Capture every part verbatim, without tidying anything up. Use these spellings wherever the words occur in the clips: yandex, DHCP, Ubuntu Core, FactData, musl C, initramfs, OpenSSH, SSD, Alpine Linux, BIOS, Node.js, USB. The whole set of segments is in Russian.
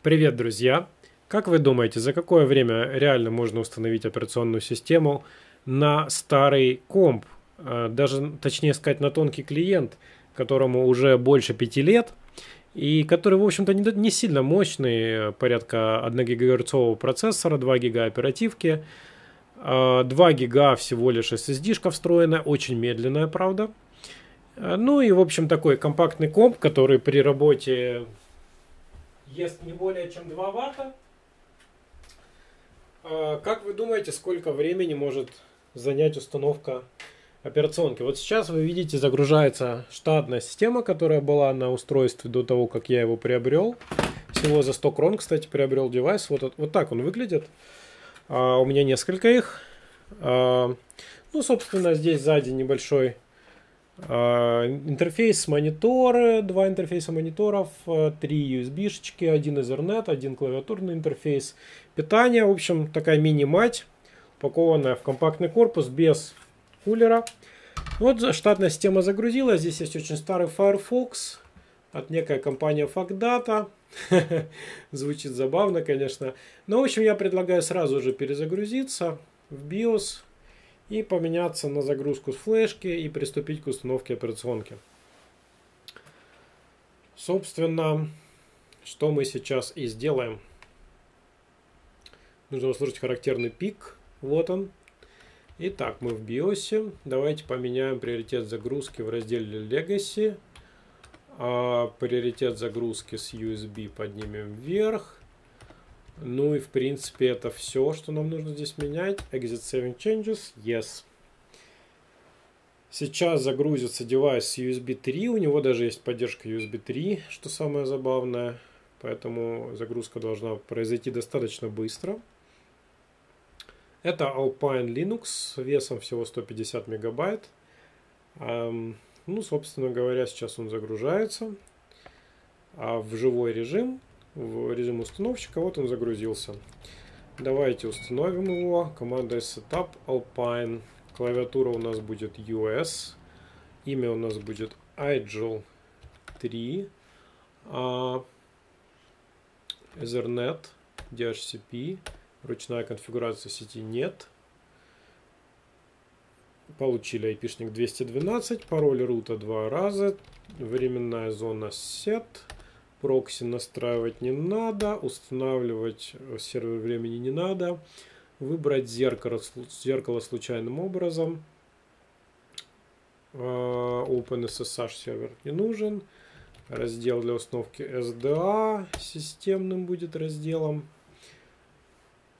Привет, друзья! Как вы думаете, за какое время реально можно установить операционную систему на старый комп, даже, точнее сказать, на тонкий клиент, которому уже больше пяти лет, и который, в общем-то, не сильно мощный, порядка одного гигагерцового процессора, два гига оперативки, два гига всего лишь эс эс ди-шка встроенная, очень медленная, правда. Ну и, в общем, такой компактный комп, который при работе ест не более чем два ватта. Как вы думаете, сколько времени может занять установка операционки? Вот сейчас вы видите, загружается штатная система, которая была на устройстве до того, как я его приобрел. Всего за сто крон, кстати, приобрел девайс. Вот, вот так он выглядит. У меня несколько их. Ну, собственно, здесь сзади небольшой интерфейс, мониторы, два интерфейса мониторов, три ю эс би-шечки, один Ethernet, один клавиатурный интерфейс, питание. В общем, такая мини-мать, упакованная в компактный корпус, без кулера. Вот штатная система загрузилась. Здесь есть очень старый Firefox от некой компании FactData. Звучит забавно, конечно. Но, в общем, я предлагаю сразу же перезагрузиться в биос и поменяться на загрузку с флешки и приступить к установке операционки. Собственно, что мы сейчас и сделаем. Нужно услышать характерный пик. Вот он. Итак, мы в биос. Давайте поменяем приоритет загрузки в разделе Legacy. А приоритет загрузки с ю эс би поднимем вверх. Ну и в принципе это все, что нам нужно здесь менять. Exit Saving Changes. Yes. Сейчас загрузится девайс с ю эс би три. У него даже есть поддержка ю эс би три, что самое забавное. Поэтому загрузка должна произойти достаточно быстро. Это Alpine Linux весом всего сто пятьдесят мегабайт. Эм, ну, собственно говоря, сейчас он загружается а в живой режим. В режим установщика. Вот он загрузился. Давайте установим его. Команда setup Alpine. Клавиатура у нас будет ю эс. Имя у нас будет Agile три. Uh, Ethernet. ди эйч си пи. Ручная конфигурация сети нет. Получили айпишник двести двенадцать. Пароль рута два раза. Временная зона сет. Прокси настраивать не надо, устанавливать сервер времени не надо, выбрать зеркало, зеркало случайным образом, OpenSSH сервер не нужен, раздел для установки эс ди эй системным будет разделом.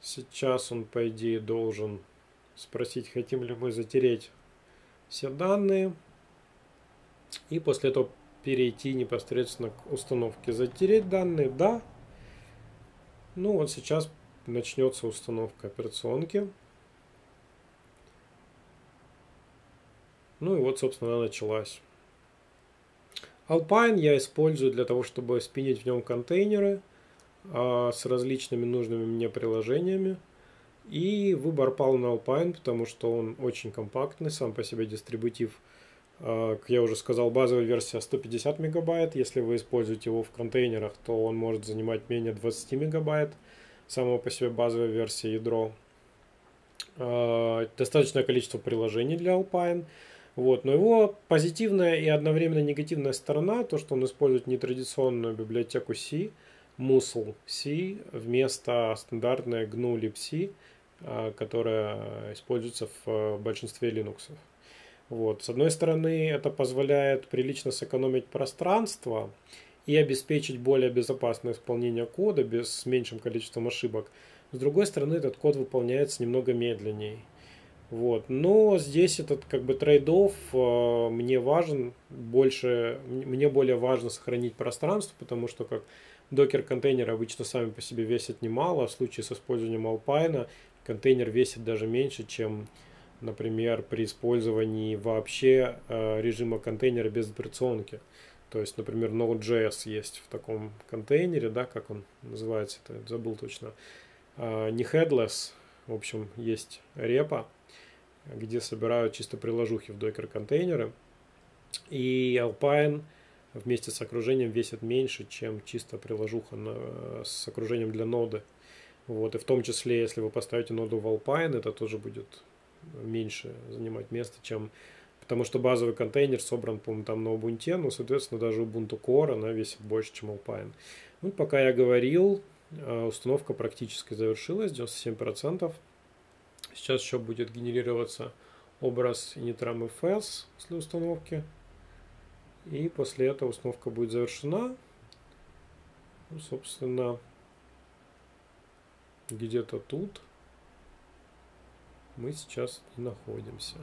Сейчас он, по идее, должен спросить, хотим ли мы затереть все данные, и после этого перейти непосредственно к установке. Затереть данные, да. Ну вот сейчас начнется установка операционки. Ну и вот, собственно, она началась. Alpine я использую для того, чтобы спинить в нем контейнеры а, с различными нужными мне приложениями. И выбор пал на Alpine, потому что он очень компактный, сам по себе дистрибутив. Как я уже сказал, базовая версия сто пятьдесят мегабайт. Если вы используете его в контейнерах, то он может занимать менее двадцати мегабайт. Самого по себе базовая версия ядро. Достаточное количество приложений для Alpine. Вот. Но его позитивная и одновременно негативная сторона, то что он использует нетрадиционную библиотеку C, musl C, вместо стандартной джи эн ю Lib C, которая используется в большинстве Linux. Вот. С одной стороны, это позволяет прилично сэкономить пространство и обеспечить более безопасное исполнение кода без, с меньшим количеством ошибок. С другой стороны, этот код выполняется немного медленнее. Вот. Но здесь этот как бы трейд-офф э, мне важен больше, мне более важно сохранить пространство, потому что как докер-контейнеры обычно сами по себе весят немало. В случае с использованием Alpine контейнер весит даже меньше, чем, например, при использовании вообще э, режима контейнера без операционки. То есть, например, Node.js есть в таком контейнере, да, как он называется, это забыл точно. Э, не headless, в общем, есть репа, где собирают чисто приложухи в докер-контейнеры. И Alpine вместе с окружением весит меньше, чем чисто приложуха на, с окружением для ноды. Вот. И в том числе, если вы поставите ноду в Alpine, это тоже будет меньше занимать места, чем... Потому что базовый контейнер собран, по-моему, там на Ubuntu, но, соответственно, даже Ubuntu Core, она весит больше, чем Alpine. Ну, пока я говорил, установка практически завершилась, девяносто семь процентов. Сейчас еще будет генерироваться образ initramfs после установки. И после этого установка будет завершена. Ну, собственно, где-то тут мы сейчас и находимся.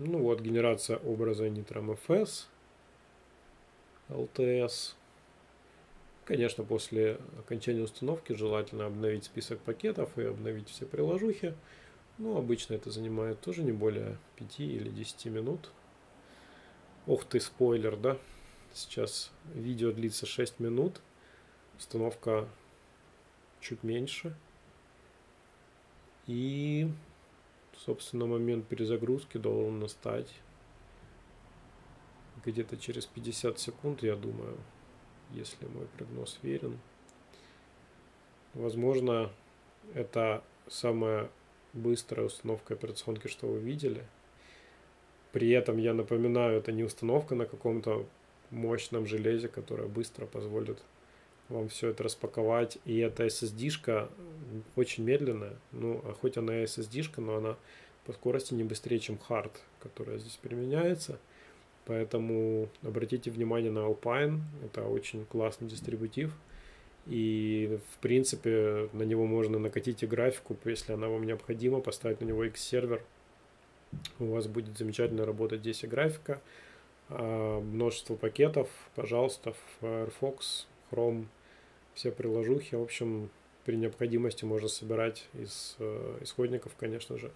Ну вот, генерация образа initramfs, эл ти эс. Конечно, после окончания установки желательно обновить список пакетов и обновить все приложухи. Но обычно это занимает тоже не более пяти или десяти минут. Ох ты, спойлер, да? Сейчас видео длится шесть минут. Установка чуть меньше. И... собственно, момент перезагрузки должен настать где-то через пятьдесят секунд, я думаю, если мой прогноз верен. Возможно, это самая быстрая установка операционки, что вы видели. При этом, я напоминаю, это не установка на каком-то мощном железе, которая быстро позволит вам все это распаковать. И эта эс эс ди-шка очень медленная. Ну, а хоть она и эс эс ди-шка, но она по скорости не быстрее, чем хард, которая здесь применяется. Поэтому обратите внимание на Alpine. Это очень классный дистрибутив. И, в принципе, на него можно накатить и графику. Если она вам необходима, поставить на него X-сервер. У вас будет замечательно работать здесь и графика. А множество пакетов, пожалуйста, Firefox, Chrome, все приложухи. В общем, при необходимости можно собирать из э, исходников, конечно же.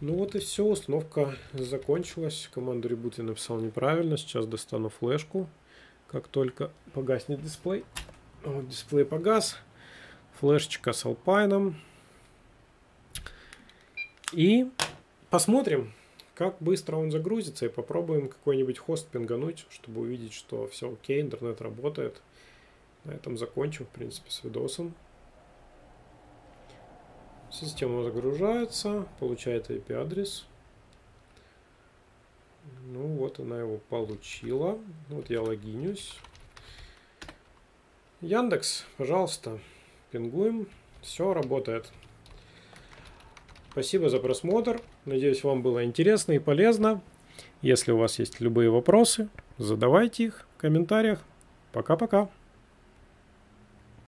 Ну вот и все, установка закончилась. Команду reboot я написал неправильно. Сейчас достану флешку. Как только погаснет дисплей. Вот дисплей погас. Флешечка с Alpine. И посмотрим, как быстро он загрузится. И попробуем какой-нибудь хост пингануть, чтобы увидеть, что все окей, интернет работает. На этом закончим, в принципе, с видосом. Система загружается, получает ай пи адрес. Ну вот она его получила. Вот я логинюсь. Яндекс, пожалуйста, пингуем. Все работает. Спасибо за просмотр. Надеюсь, вам было интересно и полезно. Если у вас есть любые вопросы, задавайте их в комментариях. Пока-пока.